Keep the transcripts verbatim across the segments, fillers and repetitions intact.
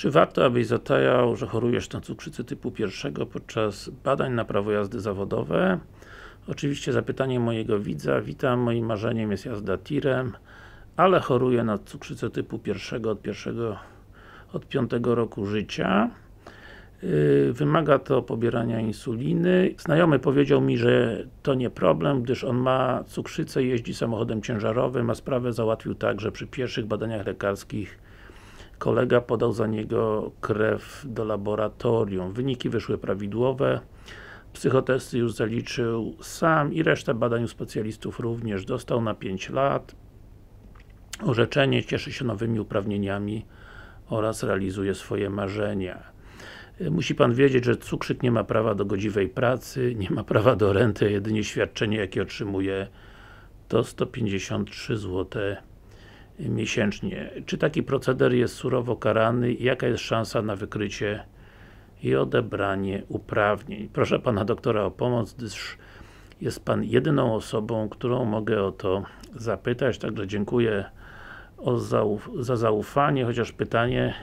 Czy warto, abyś zatajał, że chorujesz na cukrzycę typu pierwszego podczas badań na prawo jazdy zawodowe? Oczywiście zapytanie mojego widza. Witam, moim marzeniem jest jazda tirem, ale choruję na cukrzycę typu pierwszego od pierwszego, od piątego roku życia. Wymaga to pobierania insuliny. Znajomy powiedział mi, że to nie problem, gdyż on ma cukrzycę, jeździ samochodem ciężarowym, a sprawę załatwił tak, że przy pierwszych badaniach lekarskich kolega podał za niego krew do laboratorium. Wyniki wyszły prawidłowe, psychotesty już zaliczył sam i resztę badań u specjalistów również. Dostał na pięć lat. Orzeczenie, cieszy się nowymi uprawnieniami oraz realizuje swoje marzenia. Musi Pan wiedzieć, że cukrzyk nie ma prawa do godziwej pracy, nie ma prawa do renty, a jedynie świadczenie, jakie otrzymuje, to sto pięćdziesiąt trzy złote miesięcznie. Czy taki proceder jest surowo karany i jaka jest szansa na wykrycie i odebranie uprawnień? Proszę Pana doktora o pomoc, gdyż jest Pan jedyną osobą, którą mogę o to zapytać, także dziękuję o zauf za zaufanie, chociaż pytanie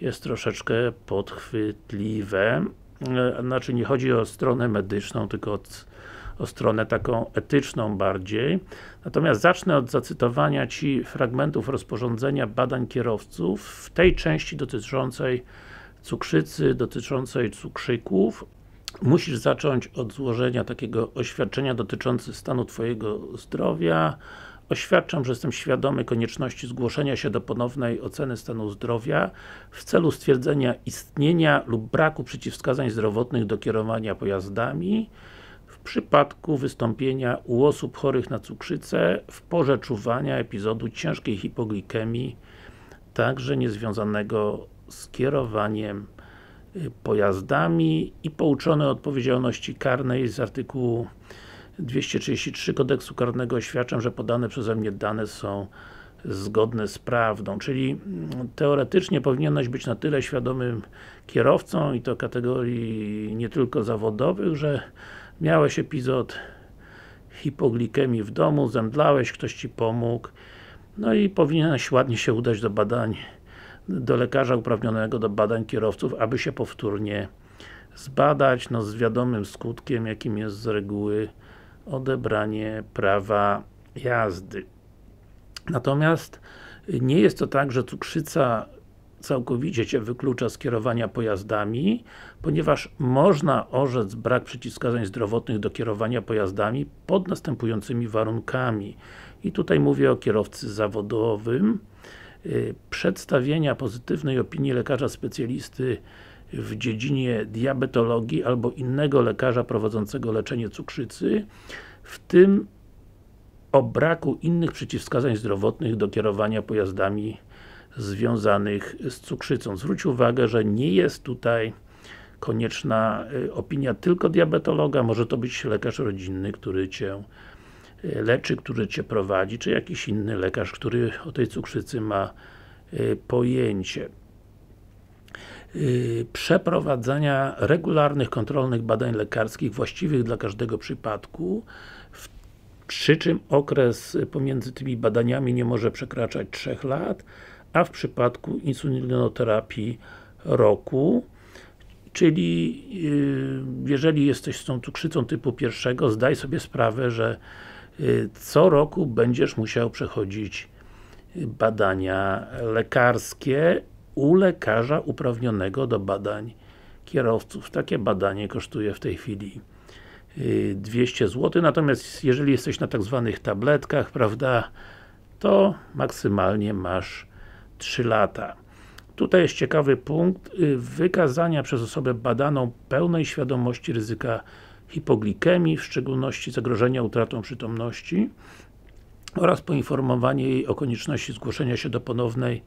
jest troszeczkę podchwytliwe. Znaczy, nie chodzi o stronę medyczną, tylko o, o stronę taką etyczną bardziej. Natomiast zacznę od zacytowania Ci fragmentów rozporządzenia badań kierowców w tej części dotyczącej cukrzycy, dotyczącej cukrzyków. Musisz zacząć od złożenia takiego oświadczenia dotyczącego stanu Twojego zdrowia. Oświadczam, że jestem świadomy konieczności zgłoszenia się do ponownej oceny stanu zdrowia w celu stwierdzenia istnienia lub braku przeciwwskazań zdrowotnych do kierowania pojazdami w przypadku wystąpienia u osób chorych na cukrzycę w porze czuwania epizodu ciężkiej hipoglikemii, także niezwiązanego z kierowaniem pojazdami i pouczony o odpowiedzialności karnej z artykułu dwieście trzydzieści trzy Kodeksu Karnego oświadczam, że podane przeze mnie dane są zgodne z prawdą. Czyli teoretycznie powinieneś być na tyle świadomym kierowcą i to kategorii nie tylko zawodowych, że miałeś epizod hipoglikemii w domu, zemdlałeś, ktoś Ci pomógł, no i powinieneś ładnie się udać do badań, do lekarza uprawnionego do badań kierowców, aby się powtórnie zbadać, no z wiadomym skutkiem, jakim jest z reguły odebranie prawa jazdy. Natomiast nie jest to tak, że cukrzyca całkowicie Cię wyklucza z kierowania pojazdami, ponieważ można orzec brak przeciwwskazań zdrowotnych do kierowania pojazdami pod następującymi warunkami. I tutaj mówię o kierowcy zawodowym. Przedstawienia pozytywnej opinii lekarza specjalisty w dziedzinie diabetologii albo innego lekarza prowadzącego leczenie cukrzycy, w tym o braku innych przeciwwskazań zdrowotnych do kierowania pojazdami związanych z cukrzycą. Zwróć uwagę, że nie jest tutaj konieczna opinia tylko diabetologa, może to być lekarz rodzinny, który Cię leczy, który Cię prowadzi, czy jakiś inny lekarz, który o tej cukrzycy ma pojęcie. Przeprowadzania regularnych, kontrolnych badań lekarskich właściwych dla każdego przypadku, przy czym okres pomiędzy tymi badaniami nie może przekraczać trzech lat, a w przypadku insulinoterapii roku. Czyli jeżeli jesteś z tą cukrzycą typu pierwszego, zdaj sobie sprawę, że co roku będziesz musiał przechodzić badania lekarskie u lekarza uprawnionego do badań kierowców. Takie badanie kosztuje w tej chwili dwieście złotych, natomiast jeżeli jesteś na tak zwanych tabletkach, prawda, to maksymalnie masz trzy lata. Tutaj jest ciekawy punkt wykazania przez osobę badaną pełnej świadomości ryzyka hipoglikemii, w szczególności zagrożenia utratą przytomności oraz poinformowanie jej o konieczności zgłoszenia się do ponownej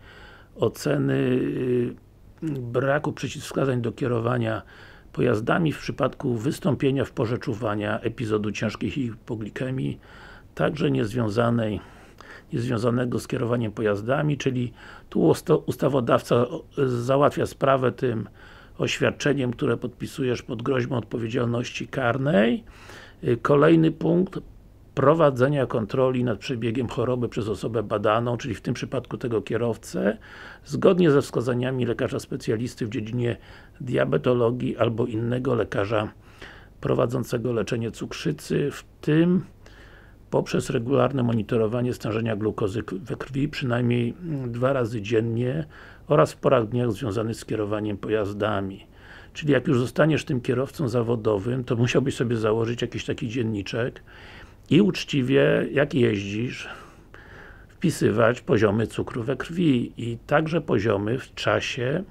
oceny braku przeciwwskazań do kierowania pojazdami w przypadku wystąpienia w porze czuwania epizodu ciężkiej hipoglikemii, także niezwiązanej, niezwiązanego z kierowaniem pojazdami, czyli tu ustawodawca załatwia sprawę tym oświadczeniem, które podpisujesz pod groźbą odpowiedzialności karnej. Kolejny punkt, prowadzenia kontroli nad przebiegiem choroby przez osobę badaną, czyli w tym przypadku tego kierowcę, zgodnie ze wskazaniami lekarza specjalisty w dziedzinie diabetologii albo innego lekarza prowadzącego leczenie cukrzycy, w tym poprzez regularne monitorowanie stężenia glukozy we krwi przynajmniej dwa razy dziennie oraz w porach dniach związanych z kierowaniem pojazdami. Czyli jak już zostaniesz tym kierowcą zawodowym, to musiałbyś sobie założyć jakiś taki dzienniczek i uczciwie, jak jeździsz, wpisywać poziomy cukru we krwi i także poziomy w czasie,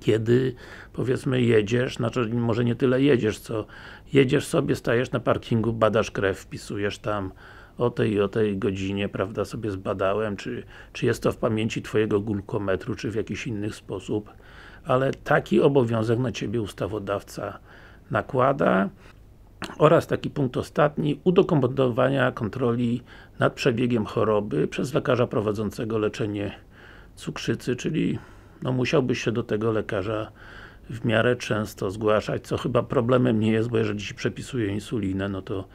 kiedy powiedzmy jedziesz, znaczy może nie tyle jedziesz, co jedziesz sobie, stajesz na parkingu, badasz krew, wpisujesz tam o tej i o tej godzinie, prawda, sobie zbadałem, czy, czy jest to w pamięci twojego glukometru, czy w jakiś inny sposób, ale taki obowiązek na ciebie ustawodawca nakłada. Oraz taki punkt ostatni, udokumentowania kontroli nad przebiegiem choroby przez lekarza prowadzącego leczenie cukrzycy, czyli no musiałbyś się do tego lekarza w miarę często zgłaszać, co chyba problemem nie jest, bo jeżeli ci przepisuje insulinę, no to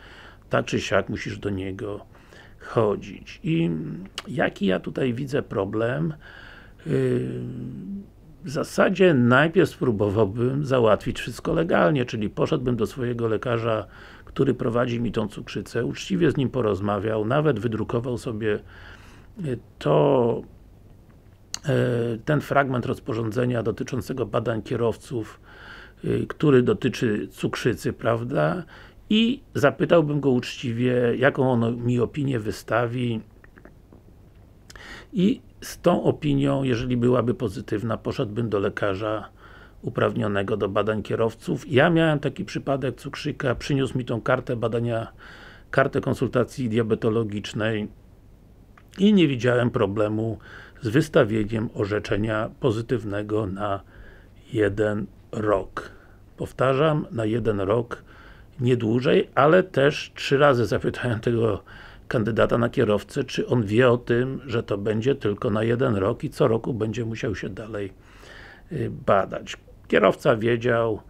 tak czy siak musisz do niego chodzić. I jaki ja tutaj widzę problem? Yy, W zasadzie najpierw spróbowałbym załatwić wszystko legalnie, czyli poszedłbym do swojego lekarza, który prowadzi mi tą cukrzycę, uczciwie z nim porozmawiał, nawet wydrukował sobie to, ten fragment rozporządzenia dotyczącego badań kierowców, który dotyczy cukrzycy, prawda? I zapytałbym go uczciwie, jaką on mi opinię wystawi i z tą opinią, jeżeli byłaby pozytywna, poszedłbym do lekarza uprawnionego do badań kierowców. Ja miałem taki przypadek cukrzyka, przyniósł mi tą kartę badania, kartę konsultacji diabetologicznej i nie widziałem problemu z wystawieniem orzeczenia pozytywnego na jeden rok. Powtarzam, na jeden rok, nie dłużej, ale też trzy razy zapytałem tego kandydata na kierowcę, czy on wie o tym, że to będzie tylko na jeden rok i co roku będzie musiał się dalej badać. Kierowca wiedział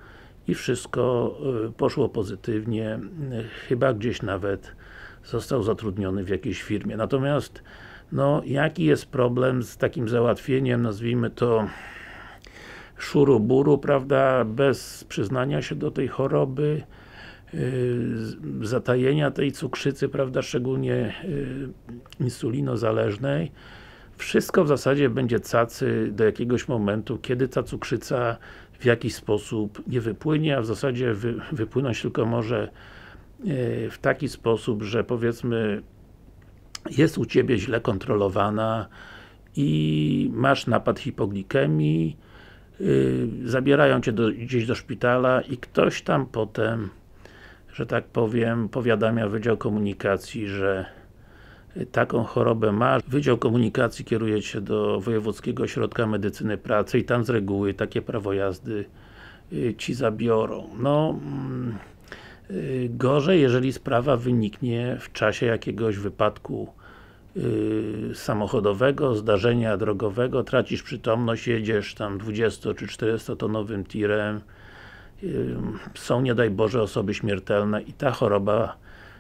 i wszystko poszło pozytywnie, chyba gdzieś nawet został zatrudniony w jakiejś firmie. Natomiast, no, jaki jest problem z takim załatwieniem, nazwijmy to szuruburu, prawda, bez przyznania się do tej choroby, zatajenia tej cukrzycy, prawda, szczególnie insulinozależnej. Wszystko w zasadzie będzie cacy do jakiegoś momentu, kiedy ta cukrzyca w jakiś sposób nie wypłynie, a w zasadzie wy, wypłynąć tylko może w taki sposób, że powiedzmy jest u ciebie źle kontrolowana i masz napad hipoglikemii, zabierają cię do, gdzieś do szpitala i ktoś tam potem, że tak powiem, powiadamia Wydział Komunikacji, że taką chorobę masz. Wydział Komunikacji kieruje się do Wojewódzkiego Ośrodka Medycyny Pracy i tam z reguły takie prawo jazdy ci zabiorą. No, gorzej, jeżeli sprawa wyniknie w czasie jakiegoś wypadku samochodowego, zdarzenia drogowego, tracisz przytomność, jedziesz tam dwudziesto- czy czterystotonowym tirem, są, nie daj Boże, osoby śmiertelne i ta choroba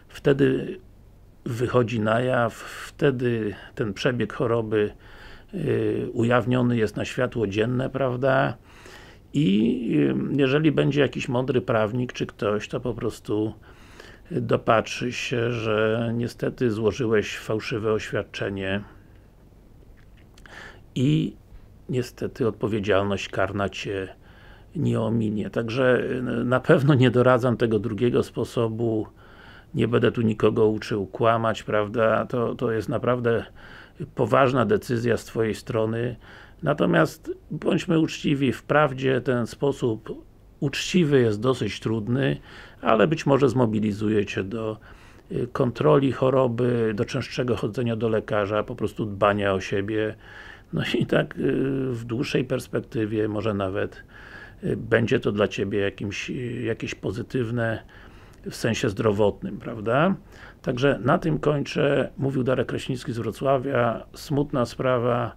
wtedy wychodzi na jaw, wtedy ten przebieg choroby ujawniony jest na światło dzienne, prawda? I jeżeli będzie jakiś mądry prawnik, czy ktoś, to po prostu dopatrzy się, że niestety złożyłeś fałszywe oświadczenie i niestety odpowiedzialność karna cię nie ominie. Także na pewno nie doradzam tego drugiego sposobu, nie będę tu nikogo uczył kłamać, prawda, to, to jest naprawdę poważna decyzja z twojej strony, natomiast bądźmy uczciwi, wprawdzie ten sposób uczciwy jest dosyć trudny, ale być może zmobilizuje cię do kontroli choroby, do częstszego chodzenia do lekarza, po prostu dbania o siebie, no i tak w dłuższej perspektywie może nawet będzie to dla ciebie jakimś, jakieś pozytywne w sensie zdrowotnym, prawda? Także na tym kończę. Mówił Darek Kraśnicki z Wrocławia. Smutna sprawa.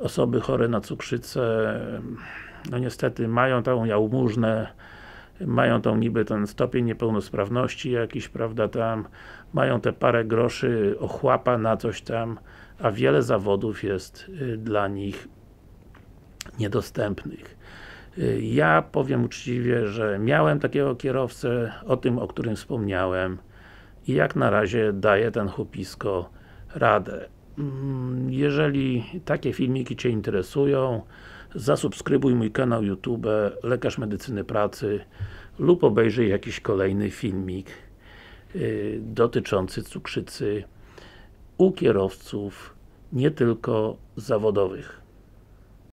Osoby chore na cukrzycę no niestety mają tą jałmużnę mają tą niby ten stopień niepełnosprawności jakiś, prawda, tam mają te parę groszy ochłapa na coś tam, a wiele zawodów jest dla nich niedostępnych. Ja powiem uczciwie, że miałem takiego kierowcę, o tym, o którym wspomniałem, i jak na razie daje ten chłopisko radę. Jeżeli takie filmiki Cię interesują, zasubskrybuj mój kanał YouTube Lekarz Medycyny Pracy lub obejrzyj jakiś kolejny filmik dotyczący cukrzycy u kierowców nie tylko zawodowych.